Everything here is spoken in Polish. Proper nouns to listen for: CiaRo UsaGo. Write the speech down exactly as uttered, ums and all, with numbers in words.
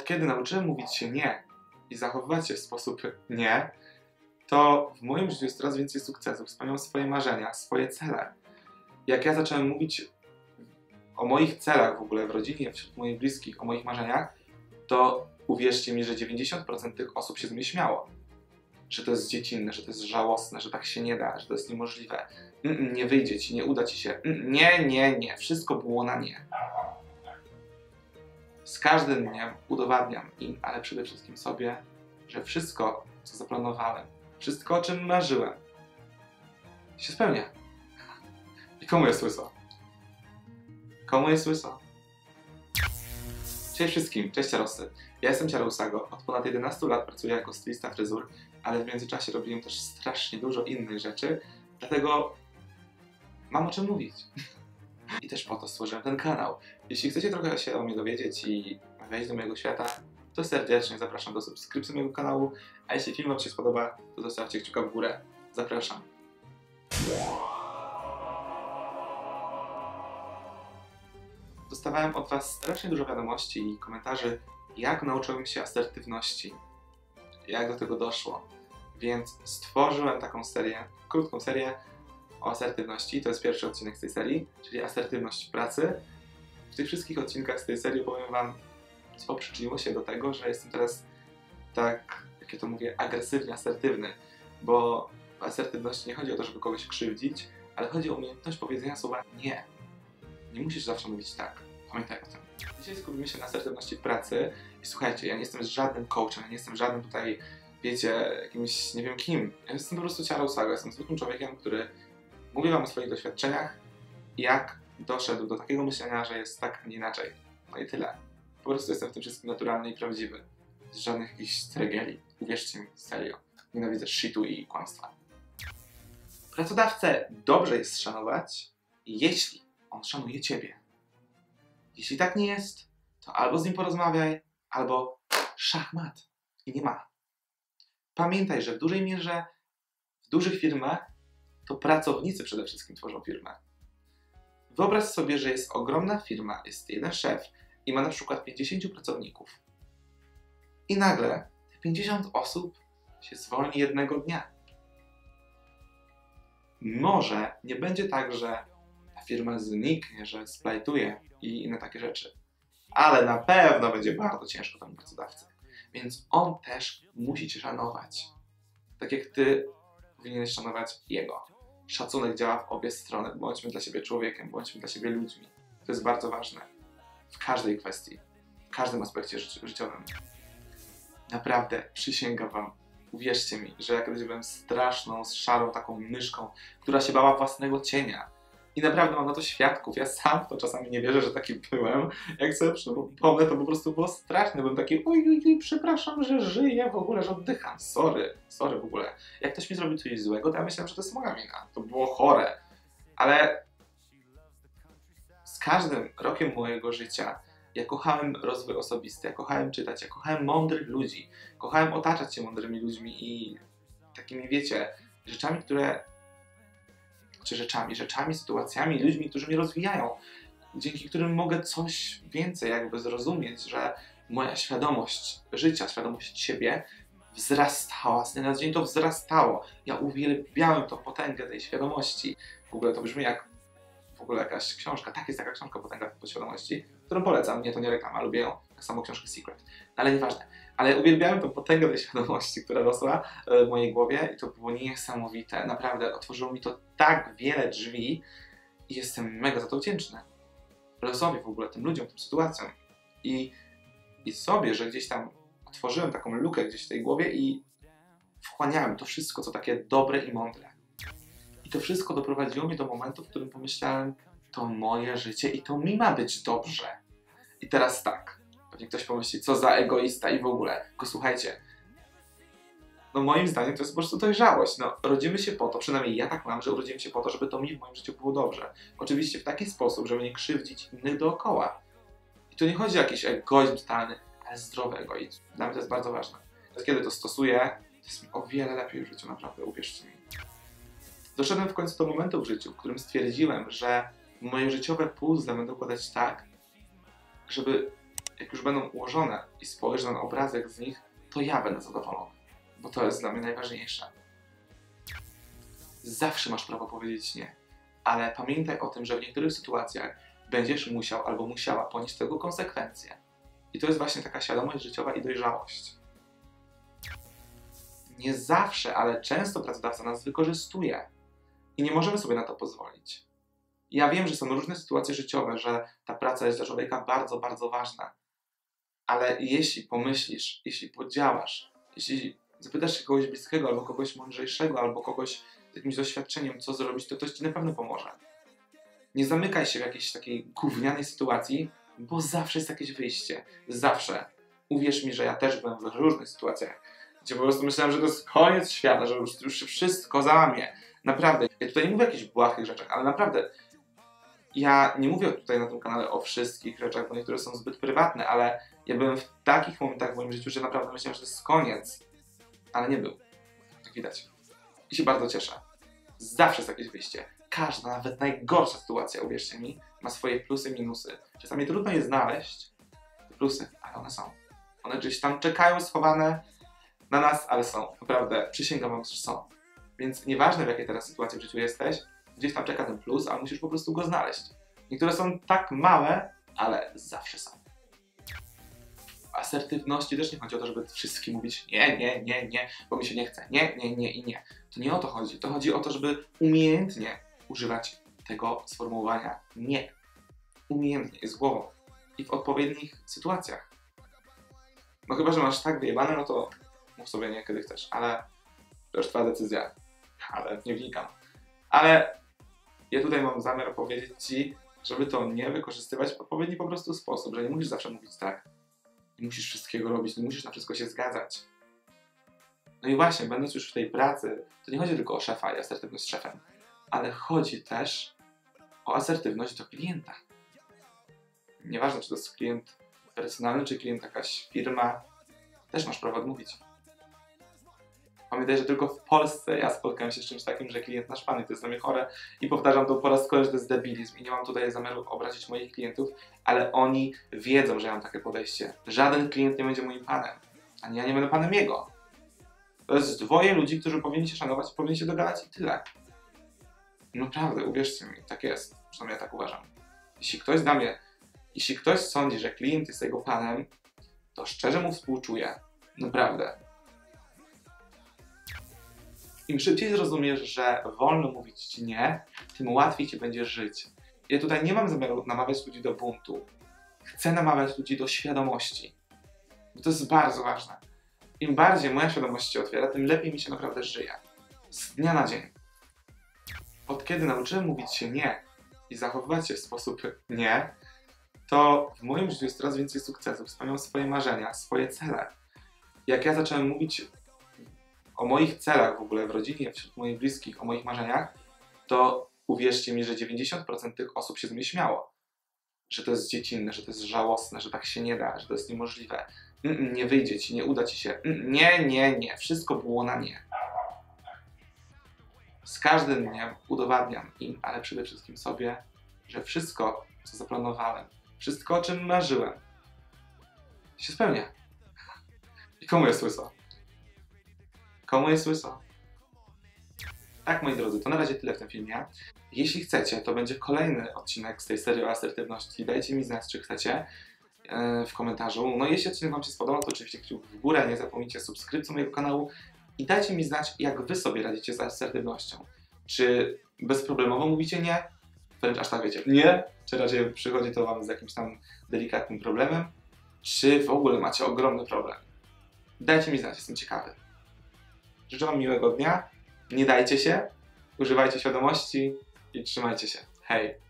od kiedy nauczyłem mówić się nie i zachowywać się w sposób nie, to w moim życiu jest coraz więcej sukcesów. Spełniam swoje marzenia, swoje cele. Jak ja zacząłem mówić o moich celach w ogóle w rodzinie, wśród moich bliskich, o moich marzeniach, to uwierzcie mi, że dziewięćdziesiąt procent tych osób się ze mnie śmiało. Że to jest dziecinne, że to jest żałosne, że tak się nie da, że to jest niemożliwe. Mm-mm, nie wyjdzie ci, nie uda ci się. Mm-mm, nie, nie, nie. Wszystko było na nie. Z każdym dniem udowadniam im, ale przede wszystkim sobie, że wszystko, co zaplanowałem, wszystko, o czym marzyłem, się spełnia. I komu jest łyso? Komu jest łyso? Cześć wszystkim, cześć ciarosy. Ja jestem CiaRo UsaGo, od ponad jedenastu lat pracuję jako stylista fryzur, ale w międzyczasie robiłem też strasznie dużo innych rzeczy, dlatego mam o czym mówić. I też po to stworzyłem ten kanał. Jeśli chcecie trochę się o mnie dowiedzieć i wejść do mojego świata, to serdecznie zapraszam do subskrypcji mojego kanału, a jeśli film wam się spodoba, to zostawcie kciuka w górę. Zapraszam. Dostawałem od was strasznie dużo wiadomości i komentarzy, jak nauczyłem się asertywności, jak do tego doszło. Więc stworzyłem taką serię, krótką serię o asertywności. To jest pierwszy odcinek z tej serii, czyli asertywność w pracy. W tych wszystkich odcinkach z tej serii powiem wam, co przyczyniło się do tego, że jestem teraz tak, jak ja to mówię, agresywnie asertywny. Bo w asertywności nie chodzi o to, żeby kogoś krzywdzić, ale chodzi o umiejętność powiedzenia słowa nie. Nie musisz zawsze mówić tak. Pamiętaj o tym. Dzisiaj skupimy się na asertywności w pracy i słuchajcie, ja nie jestem żadnym coachem, ja nie jestem żadnym tutaj, wiecie, jakimś nie wiem kim. Ja jestem po prostu CiaRo UsaGo, jestem zwykłym człowiekiem, który mówi wam o swoich doświadczeniach i jak doszedł do takiego myślenia, że jest tak, a nie inaczej. No i tyle. Po prostu jestem w tym wszystkim naturalny i prawdziwy. Z żadnych jakichś tregieli. Uwierzcie mi, serio. Nienawidzę shitu i kłamstwa. Pracodawcę dobrze jest szanować, jeśli on szanuje ciebie. Jeśli tak nie jest, to albo z nim porozmawiaj, albo szachmat i nie ma. Pamiętaj, że w dużej mierze w dużych firmach to pracownicy przede wszystkim tworzą firmę. Wyobraź sobie, że jest ogromna firma, jest jeden szef i ma na przykład pięćdziesięciu pracowników. I nagle te pięćdziesiąt osób się zwolni jednego dnia. Może nie będzie tak, że firma zniknie, że splajtuje i inne takie rzeczy. Ale na pewno będzie bardzo ciężko temu pracodawcy. Więc on też musi cię szanować. Tak jak ty powinieneś szanować jego. Szacunek działa w obie strony. Bądźmy dla siebie człowiekiem, bądźmy dla siebie ludźmi. To jest bardzo ważne. W każdej kwestii. W każdym aspekcie ży- życiowym. Naprawdę, przysięgam wam. Uwierzcie mi, że ja kiedyś byłem straszną, szarą taką myszką, która się bała własnego cienia. I naprawdę mam na to świadków. Ja sam to czasami nie wierzę, że taki byłem. Jak sobie przypomnę, to po prostu było straszne. Byłem taki, oj, oj, oj, przepraszam, że żyję w ogóle, że oddycham. Sorry, sorry w ogóle. Jak ktoś mi zrobił coś złego, to ja myślałem, że to jest moja wina. To było chore. Ale z każdym rokiem mojego życia ja kochałem rozwój osobisty, ja kochałem czytać, ja kochałem mądrych ludzi. Kochałem otaczać się mądrymi ludźmi i takimi, wiecie, rzeczami, które czy rzeczami, rzeczami, sytuacjami, ludźmi, którzy mnie rozwijają, dzięki którym mogę coś więcej jakby zrozumieć, że moja świadomość życia, świadomość siebie wzrastała, z dnia na dzień to wzrastało. Ja uwielbiałem tą potęgę tej świadomości. W ogóle to brzmi jak w ogóle jakaś książka, tak jest taka książka Potęga Podświadomości, którą polecam, nie to nie reklama, lubię ją, tak samo książkę Secret, ale nieważne. Ale uwielbiałem tą potęgę tej świadomości, która rosła w mojej głowie i to było niesamowite. Naprawdę otworzyło mi to tak wiele drzwi i jestem mega za to wdzięczny. Losowi w ogóle, tym ludziom, tym sytuacjom. I, i sobie, że gdzieś tam otworzyłem taką lukę gdzieś w tej głowie i wchłaniałem to wszystko, co takie dobre i mądre. I to wszystko doprowadziło mnie do momentu, w którym pomyślałem, to moje życie i to mi ma być dobrze. I teraz tak. Pewnie ktoś pomyśli, co za egoista i w ogóle. Tylko słuchajcie, no moim zdaniem to jest po prostu dojrzałość. No, rodzimy się po to, przynajmniej ja tak mam, że urodziłem się po to, żeby to mi w moim życiu było dobrze. Oczywiście w taki sposób, żeby nie krzywdzić innych dookoła. I tu nie chodzi o jakiś egoizm totalny, ale zdrowy egoizm. Dla mnie to jest bardzo ważne. Więc kiedy to stosuję, to jest mi o wiele lepiej w życiu, naprawdę, uwierzcie mi. Doszedłem w końcu do momentu w życiu, w którym stwierdziłem, że moje życiowe puzzle będę układać tak, żeby jak już będą ułożone i spojrzę na obrazek z nich, to ja będę zadowolony, bo to jest dla mnie najważniejsze. Zawsze masz prawo powiedzieć nie, ale pamiętaj o tym, że w niektórych sytuacjach będziesz musiał albo musiała ponieść tego konsekwencje. I to jest właśnie taka świadomość życiowa i dojrzałość. Nie zawsze, ale często pracodawca nas wykorzystuje i nie możemy sobie na to pozwolić. Ja wiem, że są różne sytuacje życiowe, że ta praca jest dla człowieka bardzo, bardzo ważna, ale jeśli pomyślisz, jeśli podziałasz, jeśli zapytasz się kogoś bliskiego, albo kogoś mądrzejszego, albo kogoś z jakimś doświadczeniem, co zrobić, to ktoś ci na pewno pomoże. Nie zamykaj się w jakiejś takiej gównianej sytuacji, bo zawsze jest jakieś wyjście. Zawsze. Uwierz mi, że ja też byłem w różnych sytuacjach, gdzie po prostu myślałem, że to jest koniec świata, że już, już się wszystko załamie. Naprawdę. Ja tutaj nie mówię o jakichś błahych rzeczach, ale naprawdę. Ja nie mówię tutaj na tym kanale o wszystkich rzeczach, bo niektóre są zbyt prywatne, ale ja byłem w takich momentach w moim życiu, że naprawdę myślałem, że to jest koniec. Ale nie był. Jak widać. I się bardzo cieszę. Zawsze jest jakieś wyjście. Każda, nawet najgorsza sytuacja, uwierzcie mi, ma swoje plusy, minusy. Czasami trudno je znaleźć, te plusy, ale one są. One gdzieś tam czekają schowane na nas, ale są. Naprawdę, przysięgam wam, że są. Więc nieważne, w jakiej teraz sytuacji w życiu jesteś, gdzieś tam czeka ten plus, ale musisz po prostu go znaleźć. Niektóre są tak małe, ale zawsze są. W asertywności też nie chodzi o to, żeby wszystkim mówić nie, nie, nie, nie, bo mi się nie chce, nie, nie, nie i nie. To nie o to chodzi. To chodzi o to, żeby umiejętnie używać tego sformułowania nie. Umiejętnie, z głową i w odpowiednich sytuacjach. No chyba, że masz tak wyjebane, no to mów sobie nie, kiedy chcesz, ale to już twoja decyzja. Ale nie wnikam. Ale ja tutaj mam zamiar powiedzieć ci, żeby to nie wykorzystywać w odpowiedni po prostu sposób, że nie musisz zawsze mówić tak. Nie musisz wszystkiego robić, nie musisz na wszystko się zgadzać. No i właśnie, będąc już w tej pracy, to nie chodzi tylko o szefa i asertywność z szefem, ale chodzi też o asertywność do klienta. Nieważne, czy to jest klient personalny, czy klient jakaś firma, też masz prawo odmówić. Pamiętaj, że tylko w Polsce ja spotkałem się z czymś takim, że klient nasz pan, to jest dla mnie chore i powtarzam to po raz kolejny, że to jest debilizm i nie mam tutaj zamiaru obrazić moich klientów, ale oni wiedzą, że ja mam takie podejście. Żaden klient nie będzie moim panem, ani ja nie będę panem jego. To jest dwoje ludzi, którzy powinni się szanować, powinni się dogadać i tyle. Naprawdę, uwierzcie mi, tak jest, przynajmniej ja tak uważam. Jeśli ktoś dla mnie, jeśli ktoś sądzi, że klient jest jego panem, to szczerze mu współczuję, naprawdę. Im szybciej zrozumiesz, że wolno mówić ci nie, tym łatwiej ci będzie żyć. Ja tutaj nie mam zamiaru namawiać ludzi do buntu. Chcę namawiać ludzi do świadomości. Bo to jest bardzo ważne. Im bardziej moja świadomość się otwiera, tym lepiej mi się naprawdę żyje. Z dnia na dzień. Od kiedy nauczyłem mówić się nie i zachowywać się w sposób nie, to w moim życiu jest coraz więcej sukcesów. Spełniam swoje marzenia, swoje cele. Jak ja zacząłem mówić o moich celach w ogóle w rodzinie, wśród moich bliskich, o moich marzeniach, to uwierzcie mi, że dziewięćdziesiąt procent tych osób się ze mnie śmiało. Że to jest dziecinne, że to jest żałosne, że tak się nie da, że to jest niemożliwe. Mm-mm, nie wyjdzie ci, nie uda ci się. Mm-mm, nie, nie, nie. Wszystko było na nie. Z każdym dniem udowadniam im, ale przede wszystkim sobie, że wszystko, co zaplanowałem, wszystko, o czym marzyłem, się spełnia. I komu jest łyso? Komu jest łyso? Tak, moi drodzy, to na razie tyle w tym filmie. Jeśli chcecie, to będzie kolejny odcinek z tej serii o asertywności. Dajcie mi znać, czy chcecie yy, w komentarzu. No i jeśli odcinek wam się spodobał, to oczywiście kciuk w górę, nie zapomnijcie subskrypcji mojego kanału i dajcie mi znać, jak wy sobie radzicie z asertywnością. Czy bezproblemowo mówicie nie? Wręcz aż tak wiecie, nie? Czy raczej przychodzi to wam z jakimś tam delikatnym problemem? Czy w ogóle macie ogromny problem? Dajcie mi znać, jestem ciekawy. Życzę wam miłego dnia, nie dajcie się, używajcie świadomości i trzymajcie się. Hej!